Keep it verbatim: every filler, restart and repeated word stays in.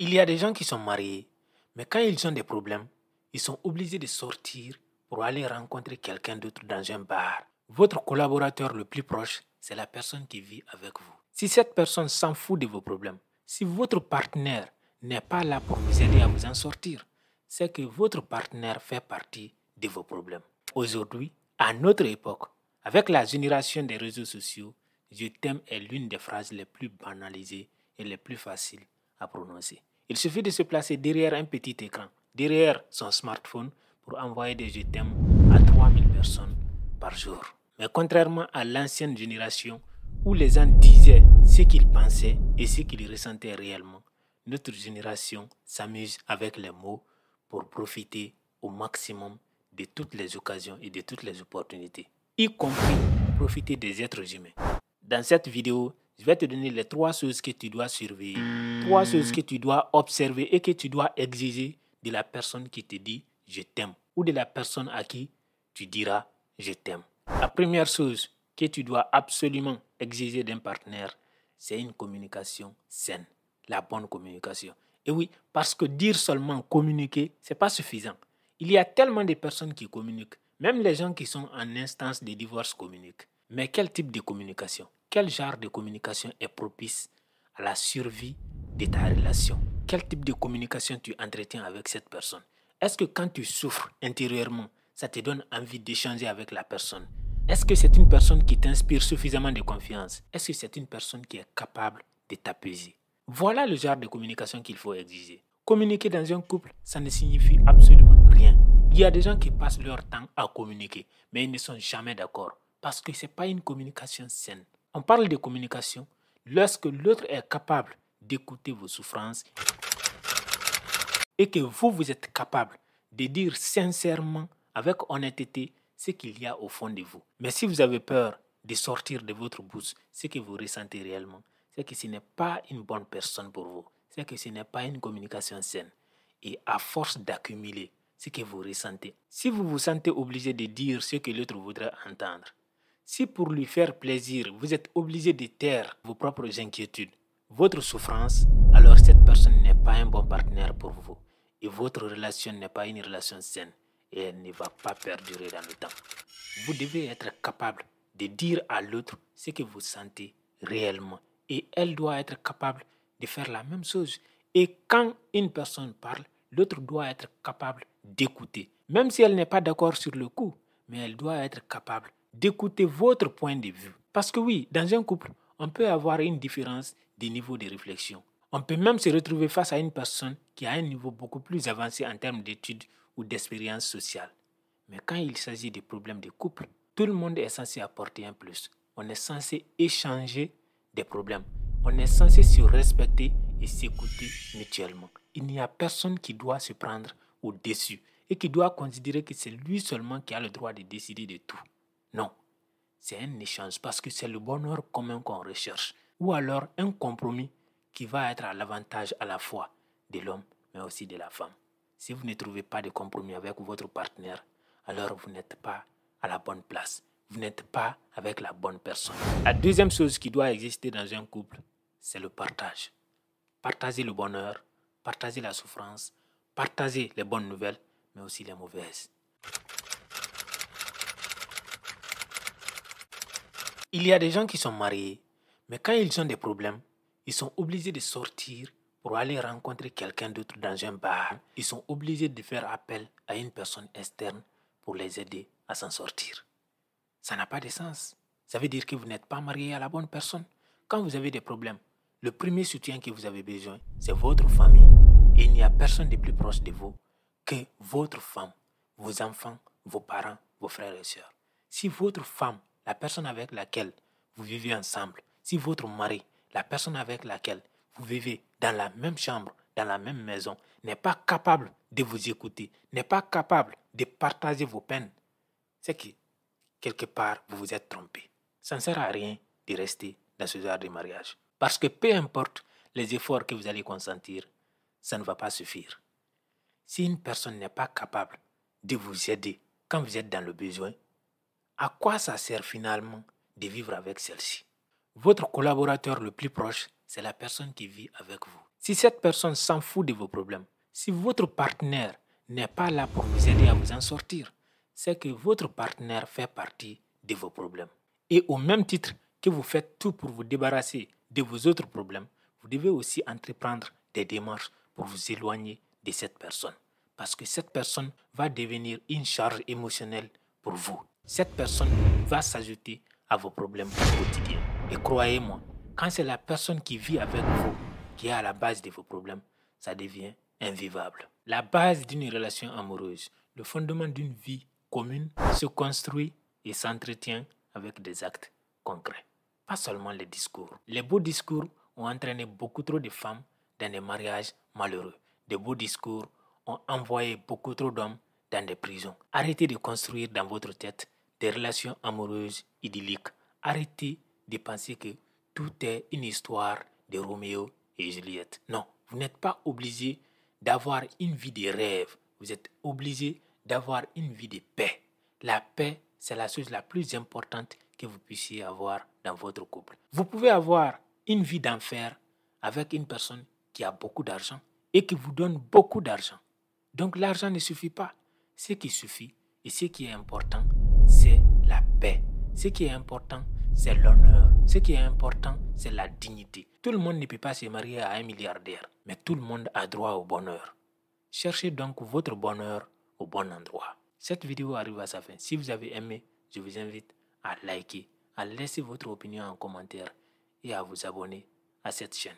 Il y a des gens qui sont mariés, mais quand ils ont des problèmes, ils sont obligés de sortir pour aller rencontrer quelqu'un d'autre dans un bar. Votre collaborateur le plus proche, c'est la personne qui vit avec vous. Si cette personne s'en fout de vos problèmes, si votre partenaire n'est pas là pour vous aider à vous en sortir, c'est que votre partenaire fait partie de vos problèmes. Aujourd'hui, à notre époque, avec la génération des réseaux sociaux, « Je t'aime » est l'une des phrases les plus banalisées et les plus faciles à prononcer. Il suffit de se placer derrière un petit écran, derrière son smartphone, pour envoyer des « Je t'aime » à trois mille personnes par jour. Mais contrairement à l'ancienne génération, où les gens disaient ce qu'ils pensaient et ce qu'ils ressentaient réellement, notre génération s'amuse avec les mots pour profiter au maximum de toutes les occasions et de toutes les opportunités, y compris profiter des êtres humains. Dans cette vidéo, je vais te donner les trois choses que tu dois surveiller, trois choses que tu dois observer et que tu dois exiger de la personne qui te dit « je t'aime » ou de la personne à qui tu diras « je t'aime ». La première chose que tu dois absolument exiger d'un partenaire, c'est une communication saine, la bonne communication. Et oui, parce que dire seulement communiquer, ce n'est pas suffisant. Il y a tellement de personnes qui communiquent, même les gens qui sont en instance de divorce communiquent. Mais quel type de communication? Quel genre de communication est propice à la survie de ta relation? Quel type de communication tu entretiens avec cette personne? Est-ce que quand tu souffres intérieurement, ça te donne envie d'échanger avec la personne? Est-ce que c'est une personne qui t'inspire suffisamment de confiance? Est-ce que c'est une personne qui est capable de t'apaiser? Voilà le genre de communication qu'il faut exiger. Communiquer dans un couple, ça ne signifie absolument rien. Il y a des gens qui passent leur temps à communiquer, mais ils ne sont jamais d'accord parce que ce n'est pas une communication saine. On parle de communication lorsque l'autre est capable d'écouter vos souffrances et que vous, vous êtes capable de dire sincèrement, avec honnêteté, ce qu'il y a au fond de vous. Mais si vous avez peur de sortir de votre bouche ce que vous ressentez réellement, c'est que ce n'est pas une bonne personne pour vous, c'est que ce n'est pas une communication saine. Et à force d'accumuler ce que vous ressentez, si vous vous sentez obligé de dire ce que l'autre voudrait entendre, si pour lui faire plaisir, vous êtes obligé de taire vos propres inquiétudes, votre souffrance, alors cette personne n'est pas un bon partenaire pour vous. Et votre relation n'est pas une relation saine et elle ne va pas perdurer dans le temps. Vous devez être capable de dire à l'autre ce que vous sentez réellement. Et elle doit être capable de faire la même chose. Et quand une personne parle, l'autre doit être capable d'écouter. Même si elle n'est pas d'accord sur le coup, mais elle doit être capable d'écouter votre point de vue. Parce que oui, dans un couple, on peut avoir une différence des niveaux de réflexion. On peut même se retrouver face à une personne qui a un niveau beaucoup plus avancé en termes d'études ou d'expérience sociale. Mais quand il s'agit de problèmes de couple, tout le monde est censé apporter un plus. On est censé échanger des problèmes. On est censé se respecter et s'écouter mutuellement. Il n'y a personne qui doit se prendre au-dessus et qui doit considérer que c'est lui seulement qui a le droit de décider de tout. Non, c'est un échange parce que c'est le bonheur commun qu'on recherche. Ou alors un compromis qui va être à l'avantage à la fois de l'homme mais aussi de la femme. Si vous ne trouvez pas de compromis avec votre partenaire, alors vous n'êtes pas à la bonne place. Vous n'êtes pas avec la bonne personne. La deuxième chose qui doit exister dans un couple, c'est le partage. Partager le bonheur, partager la souffrance, partager les bonnes nouvelles mais aussi les mauvaises. Il y a des gens qui sont mariés, mais quand ils ont des problèmes, ils sont obligés de sortir pour aller rencontrer quelqu'un d'autre dans un bar. Ils sont obligés de faire appel à une personne externe pour les aider à s'en sortir. Ça n'a pas de sens. Ça veut dire que vous n'êtes pas marié à la bonne personne. Quand vous avez des problèmes, le premier soutien que vous avez besoin, c'est votre famille. Et il n'y a personne de plus proche de vous que votre femme, vos enfants, vos parents, vos frères et sœurs. Si votre femme, la personne avec laquelle vous vivez ensemble, si votre mari, la personne avec laquelle vous vivez dans la même chambre, dans la même maison, n'est pas capable de vous écouter, n'est pas capable de partager vos peines, c'est que quelque part vous vous êtes trompé. Ça ne sert à rien de rester dans ce genre de mariage. Parce que peu importe les efforts que vous allez consentir, ça ne va pas suffire. Si une personne n'est pas capable de vous aider quand vous êtes dans le besoin, à quoi ça sert finalement de vivre avec celle-ci? Votre collaborateur le plus proche, c'est la personne qui vit avec vous. Si cette personne s'en fout de vos problèmes, si votre partenaire n'est pas là pour vous aider à vous en sortir, c'est que votre partenaire fait partie de vos problèmes. Et au même titre que vous faites tout pour vous débarrasser de vos autres problèmes, vous devez aussi entreprendre des démarches pour vous éloigner de cette personne. Parce que cette personne va devenir une charge émotionnelle pour vous. Cette personne va s'ajouter à vos problèmes quotidiens. Et croyez-moi, quand c'est la personne qui vit avec vous qui est à la base de vos problèmes, ça devient invivable. La base d'une relation amoureuse, le fondement d'une vie commune, se construit et s'entretient avec des actes concrets. Pas seulement les discours. Les beaux discours ont entraîné beaucoup trop de femmes dans des mariages malheureux. Des beaux discours ont envoyé beaucoup trop d'hommes dans des prisons. Arrêtez de construire dans votre tête des relations amoureuses idylliques. Arrêtez de penser que tout est une histoire de Roméo et Juliette. Non, vous n'êtes pas obligé d'avoir une vie de rêve. Vous êtes obligé d'avoir une vie de paix. La paix, c'est la chose la plus importante que vous puissiez avoir dans votre couple. Vous pouvez avoir une vie d'enfer avec une personne qui a beaucoup d'argent et qui vous donne beaucoup d'argent. Donc l'argent ne suffit pas. Ce qui suffit et ce qui est important, c'est la paix. Ce qui est important, c'est l'honneur. Ce qui est important, c'est la dignité. Tout le monde ne peut pas se marier à un milliardaire, mais tout le monde a droit au bonheur. Cherchez donc votre bonheur au bon endroit. Cette vidéo arrive à sa fin. Si vous avez aimé, je vous invite à liker, à laisser votre opinion en commentaire et à vous abonner à cette chaîne.